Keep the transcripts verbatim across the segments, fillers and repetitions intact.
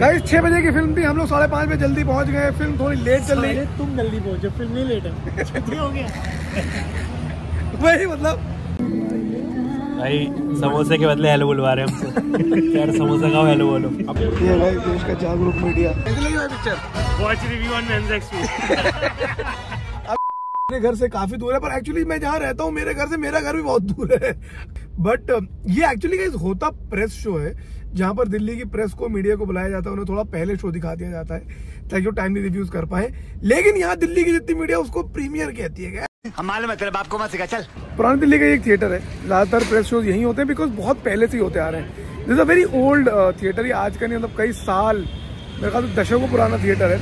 Guys छह बजे की फिल्म थी, हम लोग साढ़े पाँच बजे जल्दी पहुंच गए। फिल्म थोड़ी लेट चल रही है। तुम जल्दी पहुंचे, फिल्म नहीं लेट है, जल्दी हो गया वही मतलब भाई समोसे के बदले हेलो बुलवा रहे हमसे यार, समोसा खाओ हेलो बोलो। ये भाई देश का जागरूक media picture watch review on men's expo. मेरे घर से काफी दूर है, पर एक्चुअली मैं जहाँ रहता हूँ मेरे घर से मेरा घर भी बहुत दूर है। बट ये एक्चुअली गाइस होता प्रेस शो है, जहाँ पर दिल्ली की प्रेस को, मीडिया को बुलाया जाता है, उन्हें थोड़ा पहले शो दिखा दिया जाता है ताकि वो टाइमली रिव्यूज कर पाए। लेकिन यहाँ दिल्ली की जितनी मीडिया उसको प्रीमियर कहती है। मतलब आपको मत सिखा चल। पुरानी दिल्ली का एक थिएटर है, ज्यादातर प्रेस शो यही होते हैं बिकॉज बहुत पहले से ही होते आ रहे हैं। This a very old theatre, ये आज का नहीं, मतलब कई साल, मेरे ख्याल से दशकों पुराना थिएटर है।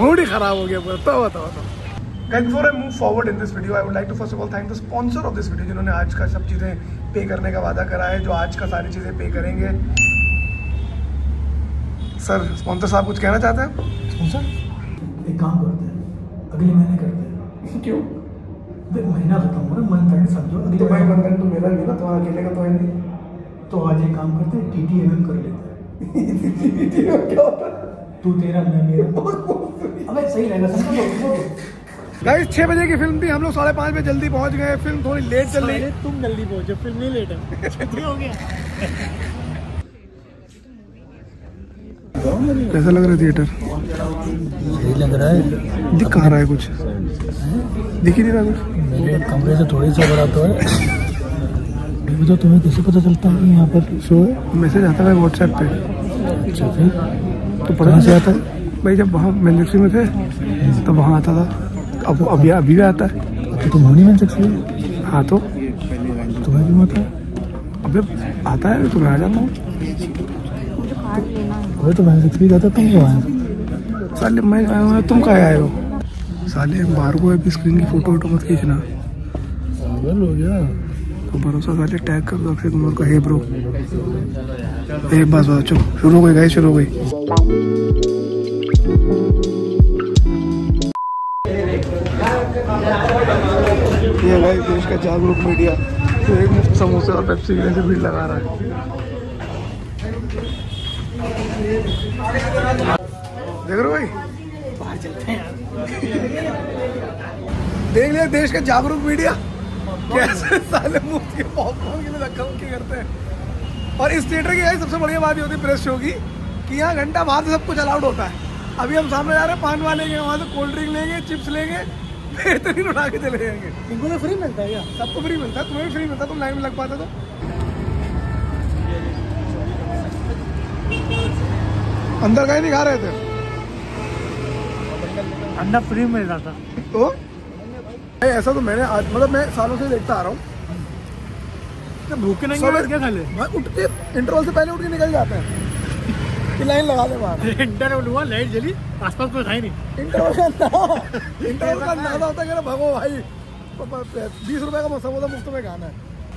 मूड ही खराब हो गया। बताओ बताओ बताओ Guys, before I move forward in this video, I would like to first of all thank the sponsor of this video, जिन्होंने आज का सब चीजें पे करने का वादा करा है, जो आज का सारी चीजें पे करेंगे। सर स्पॉन्सर साहब कुछ कहना चाहते हैं? स्पॉन्सर एक काम करते हैं, अगले महीने करते हैं। क्यों? महीना खत्म हो रहा है, समझो अगले महीने तो मेरा भी ना, तुम्हारा अकेले का तो है नहीं। तो आज एक काम करते हैं, टी टी एम एम कर लेते हैं। क्या होता है? तू तेरा मैं मेरा। अबे सही रहेगा समझो। गाइस छह बजे की फिल्म थी, हम लोग साढ़े पाँच बजे जल्दी पहुंच गए। फिल्म थोड़ी लेट चल रही है। तुम जल्दी पहुंचे, फिल्म नहीं लेट है, जल्दी हो गया। कैसा लग रहा है थिएटर? सही लग रहा है। दिख रहा है कुछ, दिख ही नहीं रहा कुछ। मेरे कमरे से थोड़ी सा बड़ा तो है। तो तुम्हें कैसे पता चलता है कि यहाँ पर शो है? मैसेज आता है व्हाट्सएप पे। अच्छा फिर तो पता से आता है भाई, जब वहाँ मैन्युफैक्चरिंग में थे तो वहाँ आता था, अब अभी अभी भी आता है। तो तुम हो नहीं मैन्युफैक्चरिंग? हाँ तो तुम्हें क्यों आता है? अबे आता है, तुम्हें आ जाता हूँ। अरे तो मैन्युफैक्चरिंग जाता, तुम क्यों आए साले? मैं तुम कहाँ आए हो साले? बाहर को अभी स्क्रीन की फोटो वोटो मत खींचना, पागल हो गया। तो भरोसा साले टैग कर दो अक्षय कुमार को। हे ब्रो, ए बस बस चुप, शुरू हो गई गाइस, शुरू हो गई। ये भाई देश का जागरूक मीडिया तो एक मुफ्त समोसे और पेप्सी के लिए भीड़ लगा रहा है। देख रहे हो भाई, बाहर चलते हैं। देख लिया देश का जागरूक मीडिया कैसे साले मुफ्त के पॉपकॉर्न के लिए रखा के करते हैं। और इस थिएटर की सबसे बढ़िया बात ये होती है प्रेस शो की, कि यहाँ घंटा बाहर से सब कुछ अलाउड होता है। अभी हम सामने जा रहे हैं, पान वाले लेंगे, वहाँ से कोल्ड ड्रिंक लेंगे, चिप्स लेंगे, बेहतरीन उठा के चले जाएंगे। इनको तो फ्री मिलता है, यहाँ सबको फ्री मिलता है। तुम्हें भी फ्री मिलता है, तुम लाइन में लग पाते तो। अंदर कहीं नहीं खा रहे थे, अंडा फ्री मिल रहा था तो ऐसा। तो मैंने आज मतलब मैं सालों से देखता आ रहा हूँ, भूखे नहीं हैं क्या खा ले? उठ के इंटरवल से पहले उठ के निकल जाते हैं कि लाइन लगा ले बाहर। इंटरवल हुआ, लाइट जली, आसपास कोई था ही नहीं। इंटरवल का इंटरवल का नारा होता है कि भगो भाई, बीस रुपए का समोसा मुफ्त में खाना है।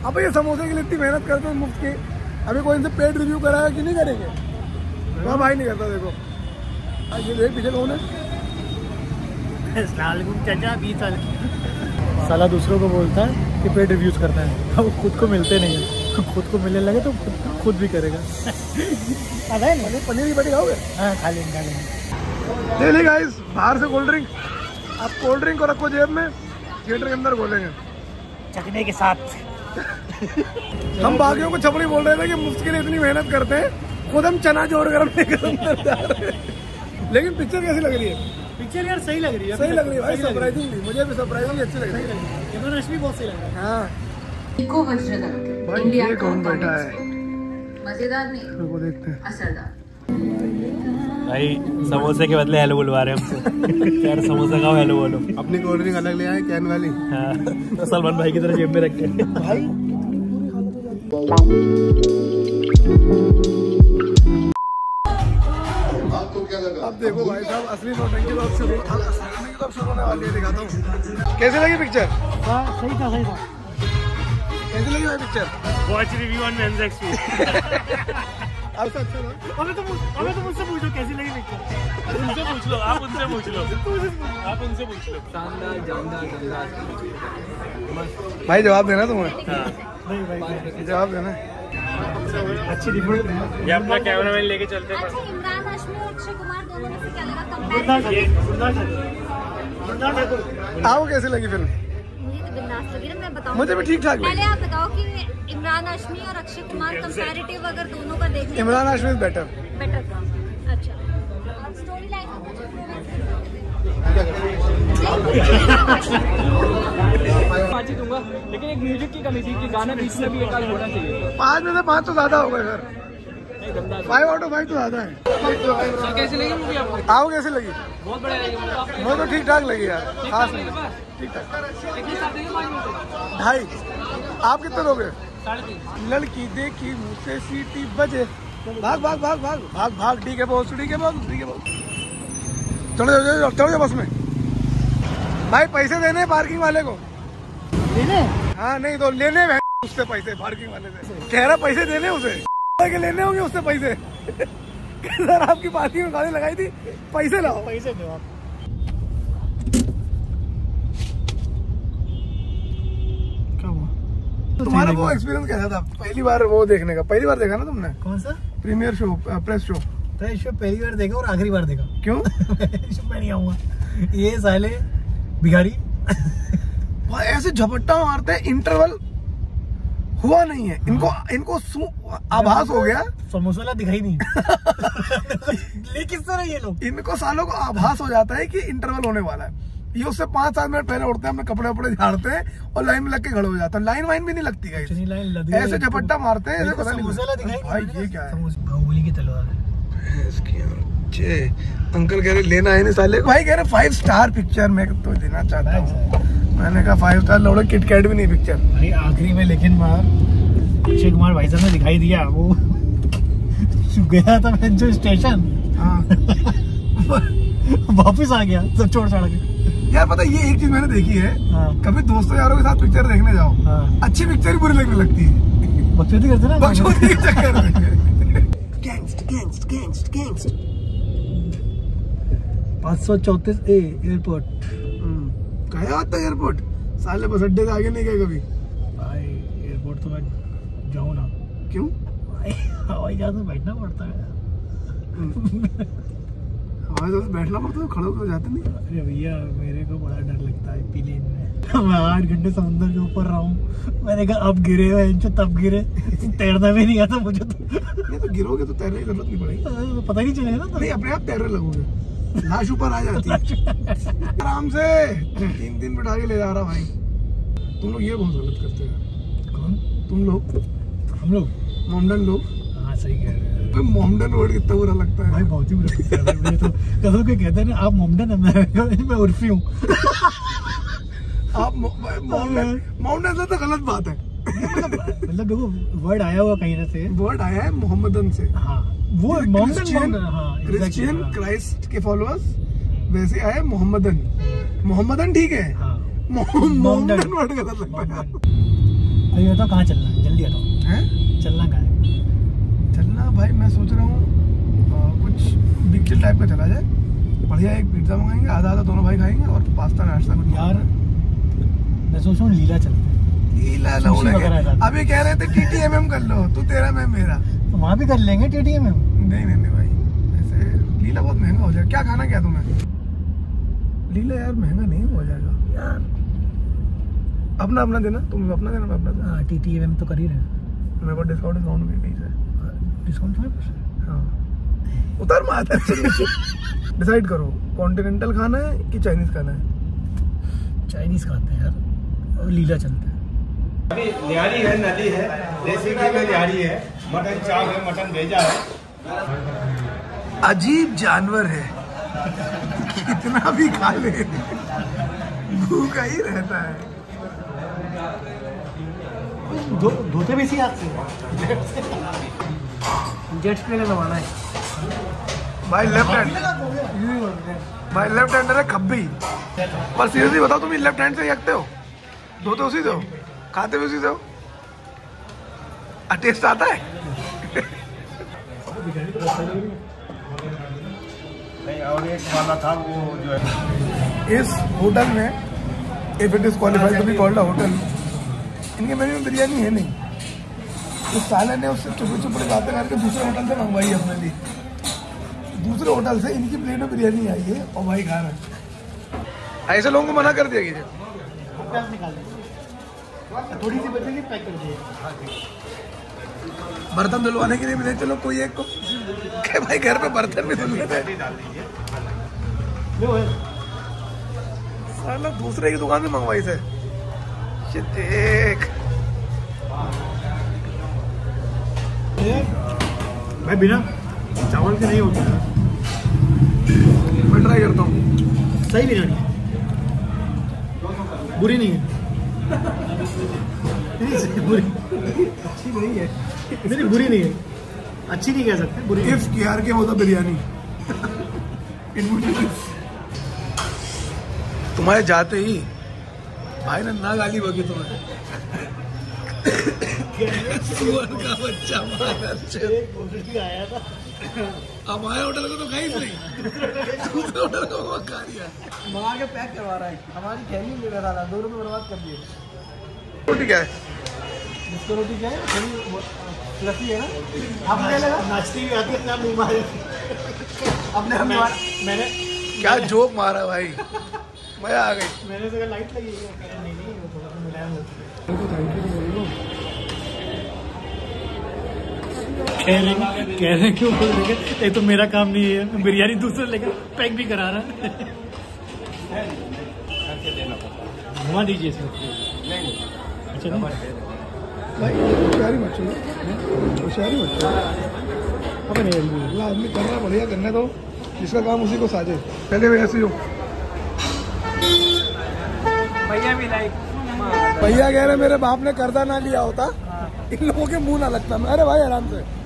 अब ये समोसे के लिए इतनी मेहनत करते हैं मुफ्त की, अभी कोई इनसे पेड रिव्यू कराया कि नहीं करेंगे? वहाँ भाई नहीं करता। देखो ये देख पीछे कौन है, चाचा बीस साल साला दूसरों को बोलता है कि पेड रिव्यूज करता है, अब खुद को मिलते नहीं है। खुद को मिलने लगे तो खुद, खुद भी करेगा। पनीर की बड़ी खाओगे? हाँ खा लेंगे खा लेंगे। ले ले गाइस बाहर से कोल्ड ड्रिंक, आप कोल्ड ड्रिंक को रखो जेब में, थिएटर के अंदर बोलेंगे चखने के साथ। हम बाकियों को छपड़ी बोल रहे थे कि मुफ्त के लिए इतनी मेहनत करते हैं, खुद हम चना जोड़ कर। लेकिन पिक्चर कैसी लग रही है? पिक्चर यार सही लग रही है, सही लग रही है भाई, सरप्राइजिंगली मुझे भी सरप्राइजिंगली अच्छी लग रही है। इमरान हाशमी बहुत सही लग रहा है। हां इको वज्रदा भाई, ये कौन बैठा है? मजेदार नहीं, लोगों देखते हैं असरदार। भाई समोसे के बदले हेलो बुलवा रहे हैं हमसे यार, समोसा खाओ हेलो बोलो। अपनी कोल्ड ड्रिंक अलग ले आए कैन वाली, हां सलमान भाई की तरह जेब में रख के। भाई पूरी हालत हो जाती है। अब देखो भाई साहब असली नौटंकी तो अब शुरू होने वाली है, दिखाता हूँ। कैसी लगी पिक्चर? हाँ सही था सही था। कैसी लगी picture? Watch review on men's experience. अब तो अच्छा ना? अबे तुम अबे तुम मुझसे पूछो कैसी लगी पिक्चर? उनसे पूछ लो, आप उनसे पूछ लो, आप उनसे पूछ लो। शानदार, जानदार, जानदार। भाई जवाब देना तुम्हें? हाँ। नहीं भाई जवाब देना। अच्छी रिपोर्ट है। ये अपना कैमरामैन लेके चलते हैं। अच्छा इमरान हाशमी और अक्षय कुमार दोनों में से क्या लगा कंपैरिजन? आपको कैसी लगी फिल्म? मुझे तो बिंदास लगी ना, मैं बताऊँ। मुझे भी ठीक ठाक लगी। पहले आप बताओ कि इमरान हाशमी और अक्षय कुमार कंपैरेटिव अगर दोनों का देखें, इमरान हाशमी बेटर बेटर था। अच्छा और स्टोरी लाइन पाँच ही दूंगा, लेकिन एक म्यूजिक की कमी थी कि गाना बीच में भी एक आध होना चाहिए। पाँच में से पाँच तो ज्यादा होगा sir, five out of five तो ज्यादा है। कैसी लगी मूवी आपको? आओ कैसी लगी? बहुत बढ़िया लगी, बहुत ठीक ठाक लगी यार, खास ठीक ठाक। ढाई, आप कितने लोग हैं? लड़की देखी मुँह से सीटी बजे, भाग भाग भाग भाग भाग भाग डी के बहुत डी के बहुत डी के बहुत चलो चलो चलो बस में। भाई पैसे देने पार्किंग वाले को लेने? हाँ नहीं तो लेने उससे पैसे, पार्किंग वाले से कह रहा पैसे देने, उसे लेने होंगे उससे पैसे। सर आपकी पार्किंग में गाड़ी लगाई थी, पैसे लाओ, पैसे दो आप। तुम्हारा वो एक्सपीरियंस कैसा था पहली बार वो देखने का? पहली बार देखा ना तुमने? कौन सा? Premiere show, press show. Press show पहली बार देखा और आखिरी बार देखा। क्यों? मैं नहीं आऊंगा, ये साले भिखारी ऐसे झपट्टा मारते हैं, इंटरवल हुआ नहीं है इनको, इनको आभास हो गया समोसा दिखाई नहीं। लेकिन सर ये लोग, इनको सालों को आभास हो जाता है कि इंटरवल होने वाला है, ये उससे पाँच सात मिनट पहले उठते हैं, अपने कपड़े वपड़े झाड़ते हैं और लाइन में लग के खड़े हो जाते हैं। लाइन वाइन भी नहीं लगती है, ऐसे झपट्टा मारते हैं। भाई ये क्या है? बाहुबली की तलवार है। अंकल कह रहे लेना है नहीं साले को। भाई कह रहे फाइव स्टार पिक्चर मैं तो देना चाहता हूँ। मैंने कहा फाइव स्टार लौड़ो, किटकैट भी नहीं पिक्चर। आखिरी में लेकिन अक्षय कुमार भाई साहब ने दिखाई दिया, वो गया था मैं जो स्टेशन वापिस आ गया सब छोड़ छाड़ के। यार पता ये एक चीज मैंने देखी है, हाँ। कभी दोस्तों यारों के साथ पिक्चर देखने जाओ, हाँ। अच्छी पिक्चर बुरी लगने लगती है, बकचोदी करते ना, बकचोदी के चक्कर में। गैंगस्ट गैंगस्ट गैंगस्ट गैंगस्ट पाँच सौ चौंतीस ए एयरपोर्ट कहा आता है एयरपोर्ट साले, बस अड्डे से आगे नहीं गए कभी। भाई एयरपोर्ट तो मैं जाऊँ ना, क्यों? हवाई जहाज में बैठना पड़ता है, बैठना पड़ता है, खड़े होकर जाते नहीं। अरे भैया मेरे को बड़ा डर लगता है प्लेन में, मैं आठ घंटे समुद्र के ऊपर रहा हूँ। मैंने कहा अब गिरे हो तब गिरे, तैरना भी नहीं आता मुझे तो। नहीं तो गिरोगे तो तैरने की जरूरत नहीं पड़ेगी, पता नहीं चलेगा ना, नहीं अपने आप तैरने लगोगे, लाश ऊपर आ जाती है आराम से। तीन दिन बैठा के ले जा रहा भाई। तुम लोग ये बहुत गलत करते हो। कौन? तुम लोग। हम लोग मोमडन लोग। हाँ सही कह रहे हैं। मोमडन वर्ड कितना बुरा लगता है भाई, बहुत ही बुरा लगता है भाई। तो कसम के कहते हैं ना आप मोमडन है, मैं मैं उर्फी हूँ। आप मोमडन, मोमडन से तो गलत बात है। मतलब देखो वर्ड आया हुआ कहीं ना से, वर्ड आया है मोहम्मदन से, हाँ वो मोमडन, क्रिश्चियन क्राइस्ट के फॉलोअर्स वैसे आया मोहम्मदन, मोहम्मदन ठीक है, मोमडन वर्ड गलत लगता है। अभी बताओ कहाँ चलना है, जल्दी बताओ चलना कहाँ है? भाई मैं सोच रहा हूँ कुछ बिग चिल टाइप का चला जाए, बढ़िया एक पिज्जा मंगाएंगे, आधा आधा दोनों भाई खाएंगे और पास्ता नाश्ता कुछ। यार मैं सोच रहा हूँ लीला चलते हैं, लीला लौड़ा। अभी कह रहे थे टीटीएमएम कर लो, तू तेरा मैं मेरा, तो वहाँ भी कर लेंगे टीटीएमएम। नहीं नहीं नहीं भाई ऐसे लीला बहुत महंगा हो जाएगा। क्या खाना क्या तुम्हें? लीला यार महंगा नहीं हो जाएगा यार, अपना अपना देना, तुम अपना देना मैं अपना देना। हाँ टीटीएमएम तो कर ही रहे हैं, मेरे को डिस्काउंट डिस्काउंट भी नहीं है। डिस्काउंट में हाँ उतार माता। डिसाइड करो कॉन्टिनेंटल खाना है कि चाइनीज खाना है? चाइनीज खाते हैं यार और लीला चलते हैं। अभी निहारी है, नली है, देसी घी में निहारी है, मटन चाव है, मटन भेजा है। अजीब जानवर है, कितना भी खा ले भूखा ही रहता है। दो धोते भी सी आपसे जेट्स प्ले का जमाना है भाई। लेफ्ट हैंड भाई, लेफ्ट हैंडर है खब्बी। पर सीरियसली बताओ तुम लेफ्ट हैंड से रखते हो, धोते उसी से हो, खाते भी उसी से हो। टेस्ट आता है और एक वाला था वो जो है। इस होटल में if it is qualified to be called a hotel, इनके मेन्यू में बिरयानी है नहीं। तो साले ने उससे चुपड़े चुपड़े बातें करके दूसरे होटल से मंगवाई है अपने लिए। दूसरे होटल से इनकी प्लेट में बिरयानी आई है और भाई खा रहे हैं। ऐसे लोगों को मना कर दिया गया, थोड़ी सी बचेगी पैक कर दीजिए। बर्तन धुलवाने के लिए मिले, चलो कोई एक को के भाई घर पे बर्तन भी धुल लेते हैं। साला दूसरे की दुकान से मंगवाई से भाई, बिना चावल के नहीं होता। मैं ट्राई करता हूँ, सही बिरयानी बुरी नहीं है। बुरी अच्छी नहीं है, नहीं बुरी नहीं है, अच्छी नहीं कह सकते, बुरी इफ केआर के होता बिरयानी। तुम्हारे जाते ही भाई ने ना गाली बगी तुम्हें। सुअर का बच्चा आया था हमारे होटल को, तो खाई नहीं होटल को खा लिया। माँ के पैक करवा रहा है, हमारी थैली ले रहा था, दो रुपये बर्बाद कर दिए। रोटी क्या है? जिसको रोटी क्या है लस्सी है ना। आप नाचती भी आती है अपने अपने हम मैंने क्या जोक मारा भाई, मजा आ गई। मैंने तो लाइट लगी नहीं नहीं वो थोड़ा सा मिलाया होता है। कह रहे कह रहे क्यों लेके, एक तो मेरा काम नहीं है बिरयानी, दूसरा लेकर पैक भी करा रहा है। घुमा दीजिए इसमें। अच्छा होशियारी मत चलो, होशियारी मत चलो। अब नहीं आदमी करना बढ़िया करने दो, जिसका काम उसी को साझे। पहले भी ऐसे हो भैया, भी लाइक भैया कह रहे मेरे बाप ने कर्जा ना लिया होता, इन लोगों के मुंह ना लगता। अरे भाई आराम से।